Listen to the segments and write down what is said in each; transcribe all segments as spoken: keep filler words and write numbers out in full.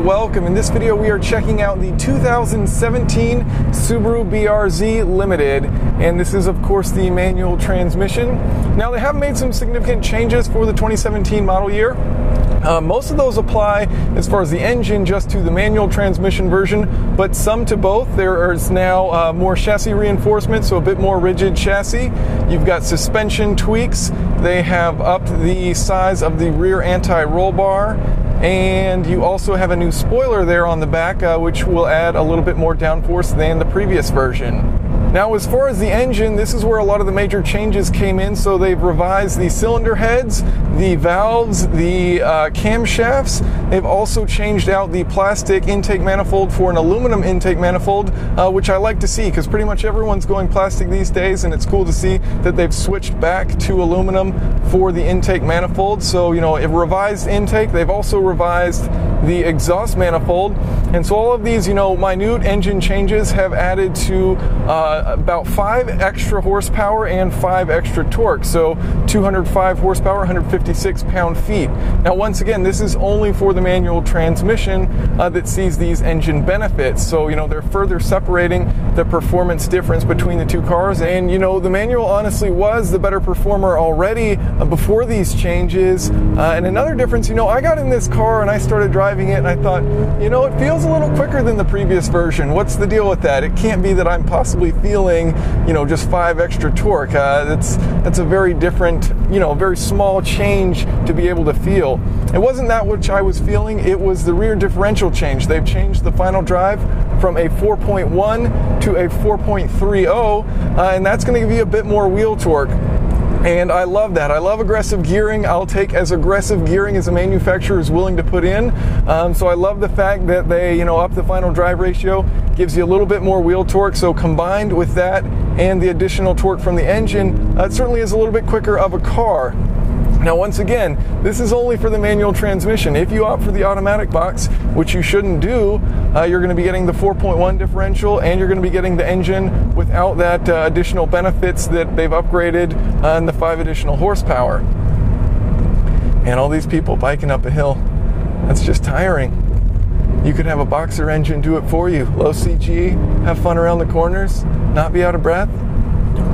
and welcome. In this video we are checking out the two thousand seventeen Subaru B R Z Limited, and this is of course the manual transmission. Now, they have made some significant changes for the twenty seventeen model year. Uh, most of those apply as far as the engine just to the manual transmission version, but some to both. There is now uh, more chassis reinforcement, so a bit more rigid chassis. You've got suspension tweaks. They have upped the size of the rear anti-roll bar, and you also have a new spoiler there on the back, uh, which will add a little bit more downforce than the previous version. Now, as far as the engine, this is where a lot of the major changes came in. So they've revised the cylinder heads, the valves, the uh, camshafts. They've also changed out the plastic intake manifold for an aluminum intake manifold, uh, which I like to see, because pretty much everyone's going plastic these days, and it's cool to see that they've switched back to aluminum for the intake manifold. So, you know, it revised intake. They've also revised the exhaust manifold. And so all of these, you know, minute engine changes have added to uh, about five extra horsepower and five extra torque. So two hundred five horsepower, one hundred fifty-six pound-feet. Now, once again, this is only for the manual transmission uh, that sees these engine benefits. So, you know, they're further separating the performance difference between the two cars. And, you know, the manual honestly was the better performer already uh, before these changes. Uh, and another difference, you know, I got in this car and I started driving it, and I thought, you know, it feels a little quicker than the previous version. What's the deal with that? It can't be that I'm possibly feeling, you know, just five extra torque. Uh, that's that's a very different, you know, very small change to be able to feel. It wasn't that which I was feeling. It was the rear differential change. They've changed the final drive from a four point one to a four point three zero, uh, and that's going to give you a bit more wheel torque. And I love that. I love aggressive gearing. I'll take as aggressive gearing as a manufacturer is willing to put in. Um, so I love the fact that they, you know, up the final drive ratio, gives you a little bit more wheel torque. So combined with that and the additional torque from the engine, uh, it certainly is a little bit quicker of a car. Now, once again, this is only for the manual transmission. If you opt for the automatic box, which you shouldn't do, uh, you're going to be getting the four point one differential, and you're going to be getting the engine without that uh, additional benefits that they've upgraded uh, and the five additional horsepower. And all these people biking up a hill, that's just tiring. You could have a boxer engine do it for you. Low C G, have fun around the corners, not be out of breath.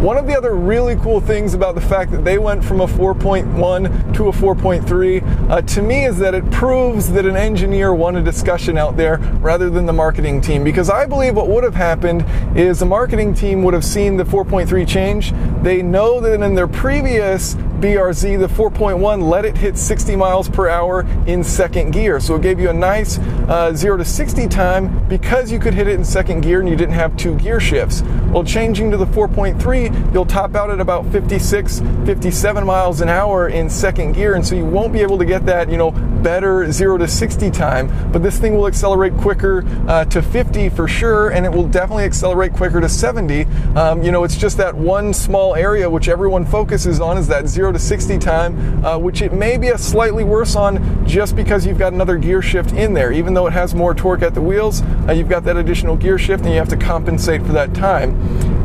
One of the other really cool things about the fact that they went from a four point one to a four point three, uh, to me, is that it proves that an engineer won a discussion out there rather than the marketing team. Because I believe what would have happened is the marketing team would have seen the four point three change. They know that in their previous B R Z, the four point one let it hit sixty miles per hour in second gear. So it gave you a nice uh, zero to sixty time because you could hit it in second gear and you didn't have two gear shifts. Well, changing to the four point three, you'll top out at about fifty-six, fifty-seven miles an hour in second gear, and so you won't be able to get that, you know, better zero to sixty time. But this thing will accelerate quicker uh, to fifty for sure, and it will definitely accelerate quicker to seventy. Um, you know, it's just that one small area which everyone focuses on is that zero to sixty time, uh, which it may be a slightly worse on just because you've got another gear shift in there. Even though it has more torque at the wheels, uh, you've got that additional gear shift, and you have to compensate for that time.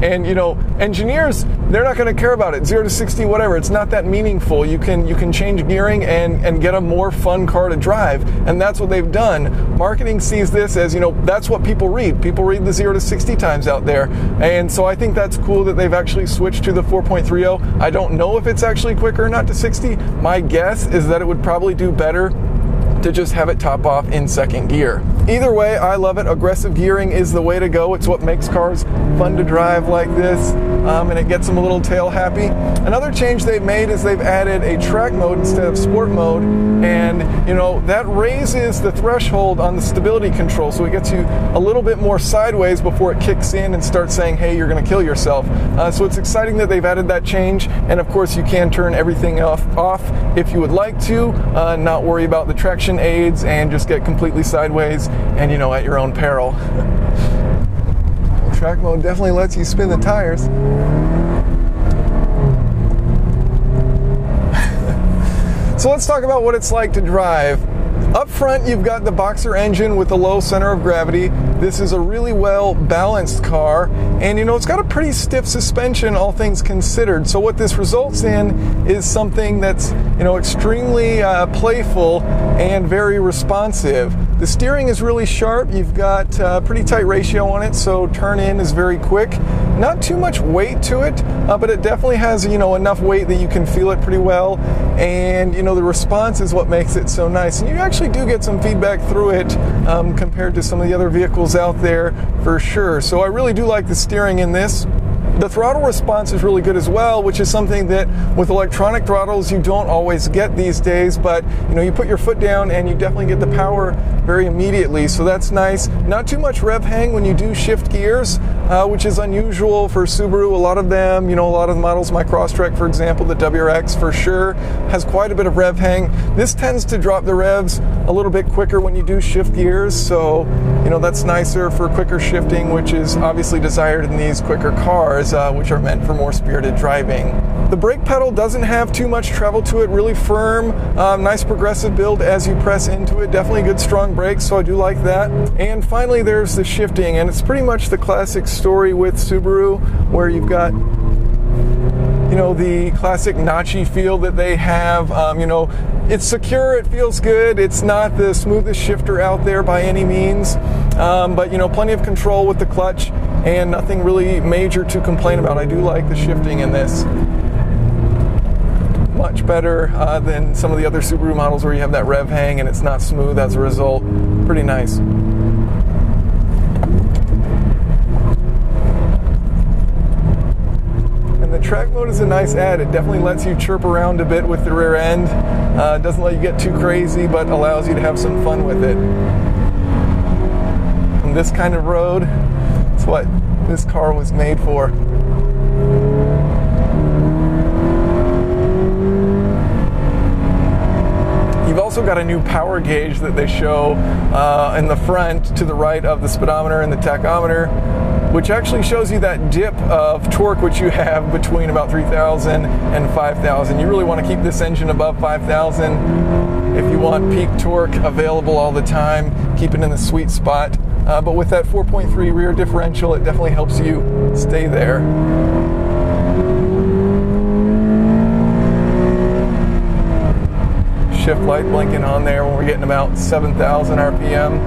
And, you know, engineers, they're not going to care about it. zero to sixty, whatever. It's not that meaningful. You can you can change gearing and, and get a more fun car to drive. And that's what they've done. Marketing sees this as, you know, that's what people read. People read the zero to sixty times out there. And so I think that's cool that they've actually switched to the four point three zero. I don't know if it's actually quicker or not to sixty. My guess is that it would probably do better to just have it top off in second gear. Either way, I love it. Aggressive gearing is the way to go. It's what makes cars fun to drive like this, um, and it gets them a little tail happy. Another change they've made is they've added a track mode instead of sport mode, and, you know, that raises the threshold on the stability control, so it gets you a little bit more sideways before it kicks in and starts saying, hey, you're going to kill yourself. Uh, so it's exciting that they've added that change, and of course you can turn everything off, off if you would like to, uh, not worry about the traction aids and just get completely sideways and, you know, at your own peril. Track mode definitely lets you spin the tires. So let's talk about what it's like to drive. Up front, you've got the boxer engine with a low center of gravity. This is a really well balanced car, and, you know, it's got a pretty stiff suspension, all things considered. So what this results in is something that's, you know, extremely uh, playful and very responsive. The steering is really sharp. You've got a pretty tight ratio on it, so turn in is very quick. Not too much weight to it, uh, but it definitely has, you know, enough weight that you can feel it pretty well. And, you know, the response is what makes it so nice. And you actually do get some feedback through it um, compared to some of the other vehicles out there, for sure. So I really do like the steering in this. The throttle response is really good as well, which is something that with electronic throttles you don't always get these days, but you know, you put your foot down and you definitely get the power very immediately, so that's nice. Not too much rev hang when you do shift gears, uh, which is unusual for Subaru. A lot of them, you know, a lot of the models, my Crosstrek for example, the W R X for sure, has quite a bit of rev hang. This tends to drop the revs a little bit quicker when you do shift gears, so you know, that's nicer for quicker shifting, which is obviously desired in these quicker cars, Uh, which are meant for more spirited driving. The brake pedal doesn't have too much travel to it, really firm, um, nice progressive build as you press into it, definitely good strong brakes, so I do like that. And finally there's the shifting, and it's pretty much the classic story with Subaru, where you've got, you know, the classic notchy feel that they have. Um, you know, it's secure, it feels good, it's not the smoothest shifter out there by any means, um, but you know, plenty of control with the clutch, and nothing really major to complain about. I do like the shifting in this. Much better uh, than some of the other Subaru models where you have that rev hang and it's not smooth as a result. Pretty nice. And the track mode is a nice add. It definitely lets you chirp around a bit with the rear end. Uh, doesn't let you get too crazy, but allows you to have some fun with it. On this kind of road, that's what this car was made for. You've also got a new power gauge that they show uh, in the front to the right of the speedometer and the tachometer, which actually shows you that dip of torque which you have between about three thousand and five thousand. You really want to keep this engine above five thousand if you want peak torque available all the time, keep it in the sweet spot. Uh, but with that four point three rear differential, it definitely helps you stay there. Shift light blinking on there when we're getting about seven thousand R P M.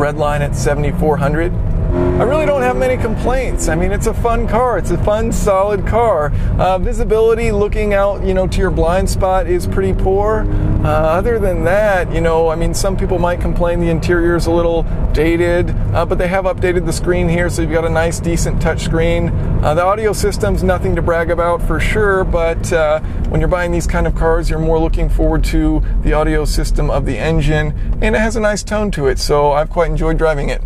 Red line at seventy-four hundred. I really don't have many complaints. I mean, it's a fun car. It's a fun, solid car. Uh, visibility, looking out, you know, to your blind spot is pretty poor. Uh, other than that, you know, I mean, some people might complain the interior is a little dated, uh, but they have updated the screen here, so you've got a nice, decent touchscreen. Uh, the audio system's nothing to brag about for sure, but uh, when you're buying these kind of cars, you're more looking forward to the audio system of the engine, and it has a nice tone to it, so I've quite enjoyed driving it.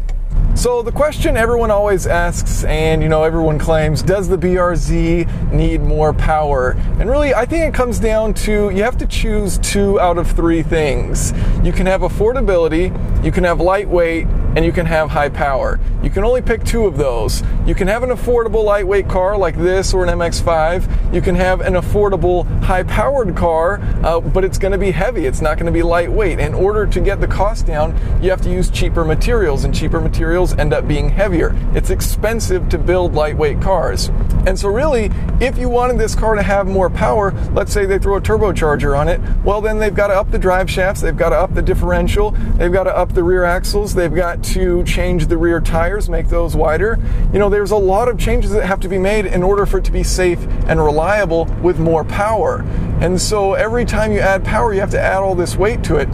So the question everyone always asks, and you know, everyone claims, does the B R Z need more power? And really, I think it comes down to, you have to choose two out of three things. You can have affordability, you can have lightweight, and you can have high power. You can only pick two of those. You can have an affordable lightweight car like this or an M X five. You can have an affordable high-powered car, uh, but it's gonna be heavy. It's not gonna be lightweight. In order to get the cost down, you have to use cheaper materials, and cheaper materials end up being heavier. It's expensive to build lightweight cars. And so really, if you wanted this car to have more power, let's say they throw a turbocharger on it, well then they've gotta up the drive shafts, they've gotta up the differential, they've gotta up the rear axles, they've got to change the rear tires, make those wider. You know, there's a lot of changes that have to be made in order for it to be safe and reliable with more power. And so every time you add power, you have to add all this weight to it.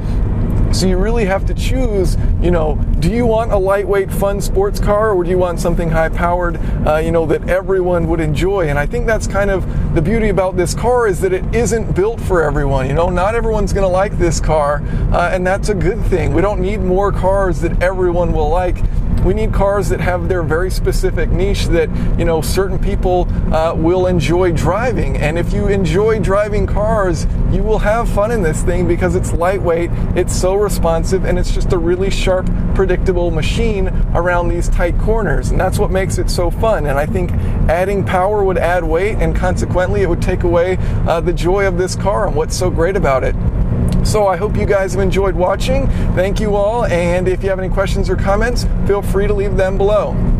So you really have to choose, you know, do you want a lightweight, fun sports car, or do you want something high-powered, uh, you know, that everyone would enjoy? And I think that's kind of the beauty about this car, is that it isn't built for everyone, you know? Not everyone's going to like this car, uh, and that's a good thing. We don't need more cars that everyone will like. We need cars that have their very specific niche that, you know, certain people uh, will enjoy driving. And if you enjoy driving cars, you will have fun in this thing because it's lightweight, it's so responsive, and it's just a really sharp, predictable machine around these tight corners. And that's what makes it so fun. And I think adding power would add weight, and consequently it would take away uh, the joy of this car and what's so great about it. So I hope you guys have enjoyed watching. Thank you all, and if you have any questions or comments, feel free to leave them below.